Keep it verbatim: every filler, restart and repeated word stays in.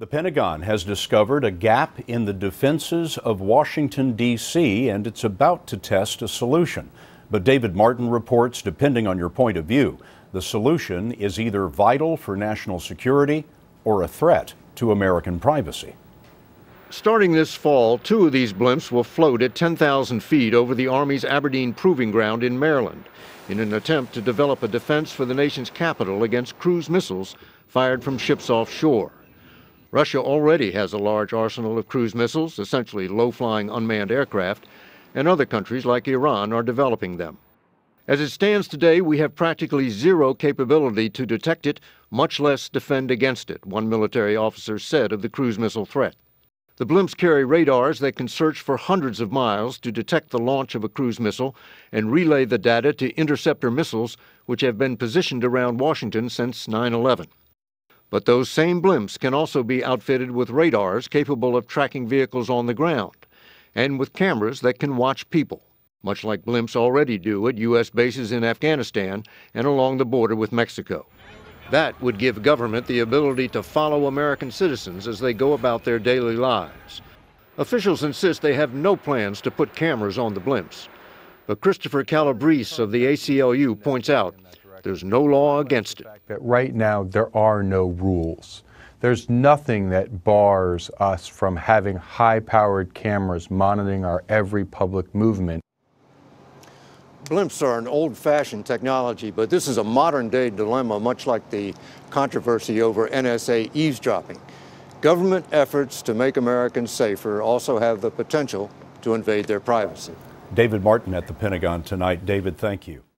The Pentagon has discovered a gap in the defenses of Washington, D C, and it's about to test a solution. But David Martin reports, depending on your point of view, the solution is either vital for national security or a threat to American privacy. Starting this fall, two of these blimps will float at ten thousand feet over the Army's Aberdeen Proving Ground in Maryland in an attempt to develop a defense for the nation's capital against cruise missiles fired from ships offshore. Russia already has a large arsenal of cruise missiles, essentially low-flying unmanned aircraft, and other countries like Iran are developing them. As it stands today, we have practically zero capability to detect it, much less defend against it, one military officer said of the cruise missile threat. The blimps carry radars that can search for hundreds of miles to detect the launch of a cruise missile and relay the data to interceptor missiles which have been positioned around Washington since nine eleven. But those same blimps can also be outfitted with radars capable of tracking vehicles on the ground and with cameras that can watch people, much like blimps already do at U S bases in Afghanistan and along the border with Mexico. That would give government the ability to follow American citizens as they go about their daily lives. Officials insist they have no plans to put cameras on the blimps. But Christopher Calabrese of the A C L U points out there's no law against it. But right now, there are no rules. There's nothing that bars us from having high-powered cameras monitoring our every public movement. Blimps are an old-fashioned technology, but this is a modern-day dilemma, much like the controversy over N S A eavesdropping. Government efforts to make Americans safer also have the potential to invade their privacy. David Martin at the Pentagon tonight. David, thank you.